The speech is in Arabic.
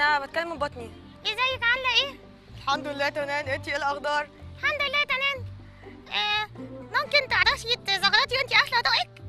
انا بتكلم من بطني. ازيك عامله ايه؟ الحمد لله تمام. انت ايه الاخبار؟ الحمد لله تمام. ممكن تعرفي تزغرطي وانت قافله ضائق؟